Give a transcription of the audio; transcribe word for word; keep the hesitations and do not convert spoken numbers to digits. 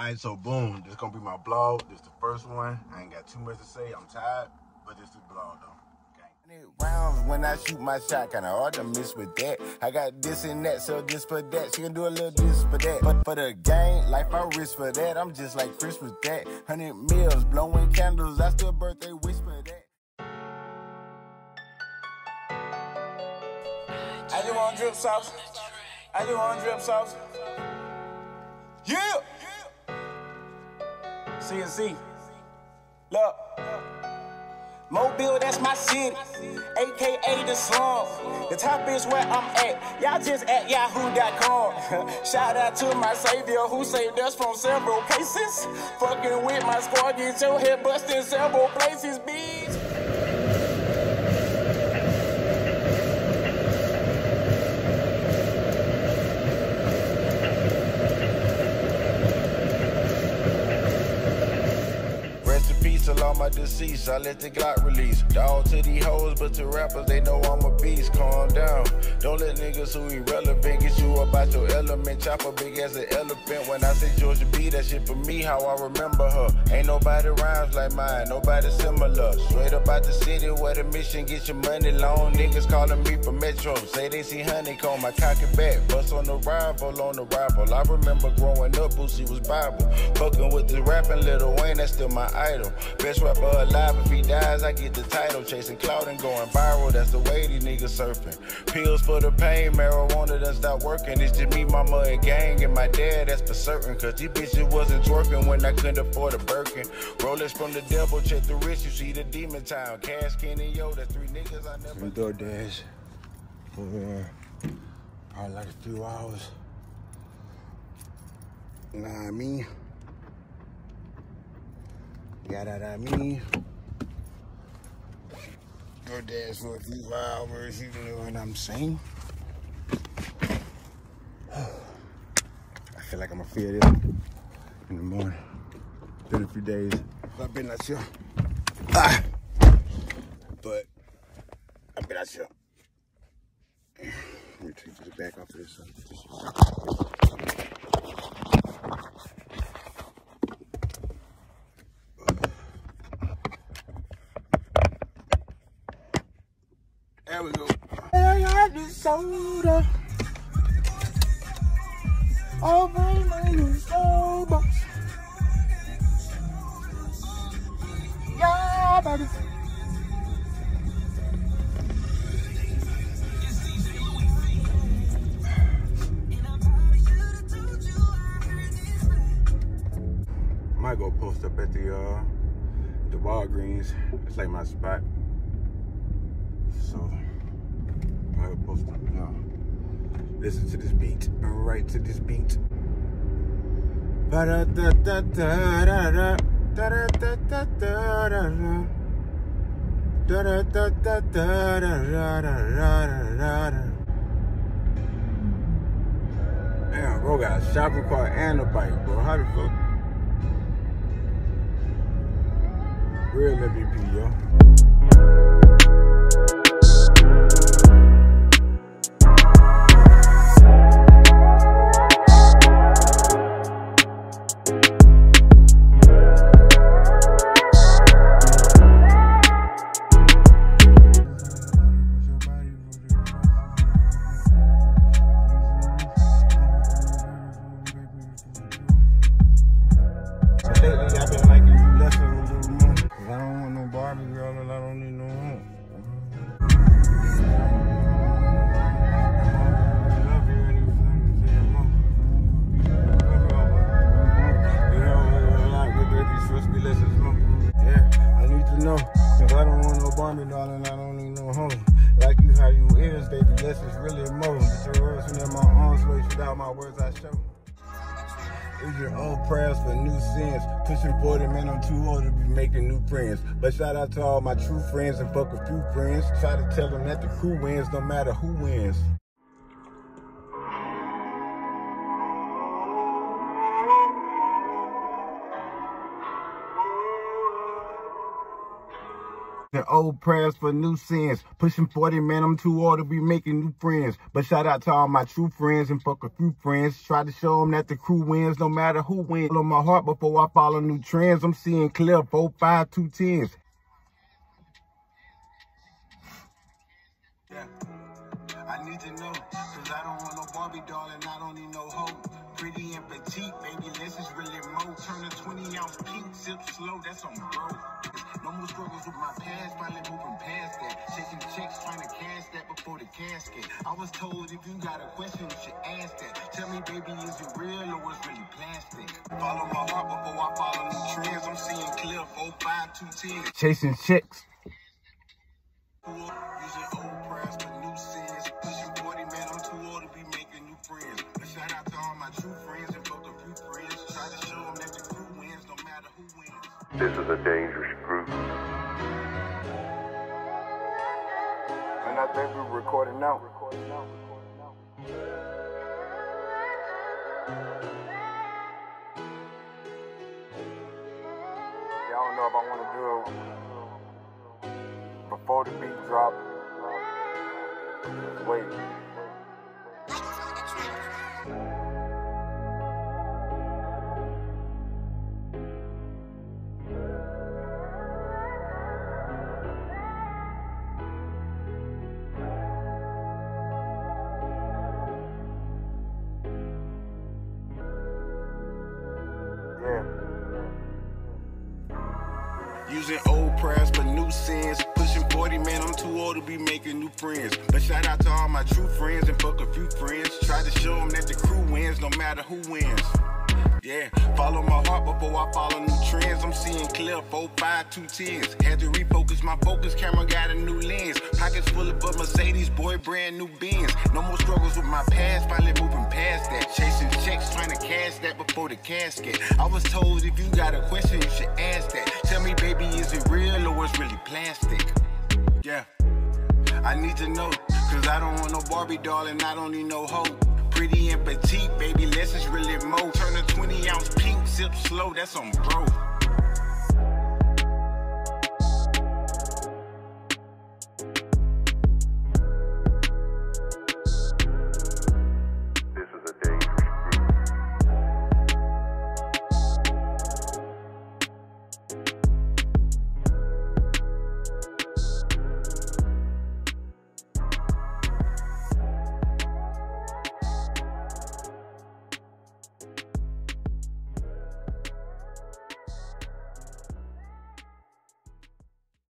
Alright, so boom, this is gonna be my blog. This is the first one. I ain't got too much to say. I'm tired, but this is the blog though. Okay. Rounds when I shoot my shot, kinda hard to miss with that. I got this and that, so this for that. She can do a little this for that. But for the game, life I risk for that. I'm just like Chris with that. Hundred meals, blowing candles, I still birthday wish for that. I just want drip sauce. I just want drip sauce. Yeah! C and C. Look. Mobile, that's my city, A K A the slum. The top is where I'm at. Y'all just at yahoo dot com. Shout out to my savior who saved us from several cases. Fucking with my squad, get your head busted several places, bitch. All my deceased, I let the Glock release. Dog to these hoes, but to rappers, they know I'm a beast. Calm down, don't let niggas who irrelevant get you about your element. Chopper big as an elephant. When I say Georgia B, that shit for me, how I remember her. Ain't nobody rhymes like mine, nobody similar. Straight up out the city where the mission gets your money long. Niggas calling me for Metro, say they see honeycomb. I cock it back, bust on the rival, on the rival. I remember growing up, Boosie was Bible. Fucking with the rapping Lil Wayne, that's still my idol. Best rapper alive, if he dies, I get the title. Chasing clout and going viral, that's the way these niggas surfing. Pills for the pain, marijuana done stop working. It's just me, mama, and gang, and my dad, that's for certain. Cause these bitches wasn't twerking when I couldn't afford a Birkin. Rolex from the devil, check the wrist, you see the demon town. Cash, Ken, and yo, that's three niggas I never... Some DoorDash over here, probably like a few hours. Nah, I mean... Got out at me. Your dad's for a few hours, you know what I'm saying? I feel like I'm gonna feel this in the morning. Been a few days. I've been out here. Ah. But I've been out here. Let me take this back off of this side. There we go. I got the soda. All my money is over. Yeah, baby. I might go post up at the uh the Walgreens. It's like my spot. So I'll post it now. Listen to this beat. All right, to this beat. Da da da da da da da da da da da da da da da. Damn, bro got a shopping cart and a bike, bro. How the fuck? Real M V P, yo. But shout out to all my true friends and fuck a few friends. Try to tell them that the crew wins, no matter who wins. The old prayers for new sins. Pushing forty, man, I'm too old to be making new friends. But shout out to all my true friends and fuck a few friends. Try to show them that the crew wins, no matter who wins. On my heart before I follow new trends. I'm seeing clear, four, five, two tens. Yeah. I need to know, cause I don't want no Barbie doll and I don't need no hoe. Pretty and petite, baby, this is really mo. Turn a twenty ounce pink, sip slow, that's on bro. No more struggles with my past, finally moving past that. Checking checks, trying to cash that before the casket. I was told if you got a question, you should ask that. Tell me, baby, is it real or it's really plastic? Follow my heart before I follow new trends. I'm seeing clear, four, five, two, ten. Chasing chicks. Using old prayers for new sins. Pushing forty, man, I'm too old to be making new friends. But shout out to all my true friends and fuck a few friends. Try to show them that the crew wins, no matter who wins. This is a dangerous group. And I think we're recording now. Recording now. Recording now. Yeah, I don't know if I want to do it before the beat drop. Just wait. Using old prayers but new sins. Pushing forty, man, I'm too old to be making new friends. But shout out to all my true friends and fuck a few friends. Try to show them that the crew wins, no matter who wins. Yeah, follow my heart before I follow new trends. I'm seeing clear, four, five, two tens. Had to refocus my focus, camera got a new lens. Pockets full of a Mercedes, boy, brand new Benz. No more struggles with my past, finally moving past that. Chasing checks, trying to cash that before the casket. I was told if you got a question, you should ask that. Tell me, baby, is it real or it's really plastic? Yeah, I need to know, cause I don't want no Barbie doll and I don't need no hoe. Pretty and petite, baby, less is really mo. Turn a twenty ounce pink, sip slow, that's on bro.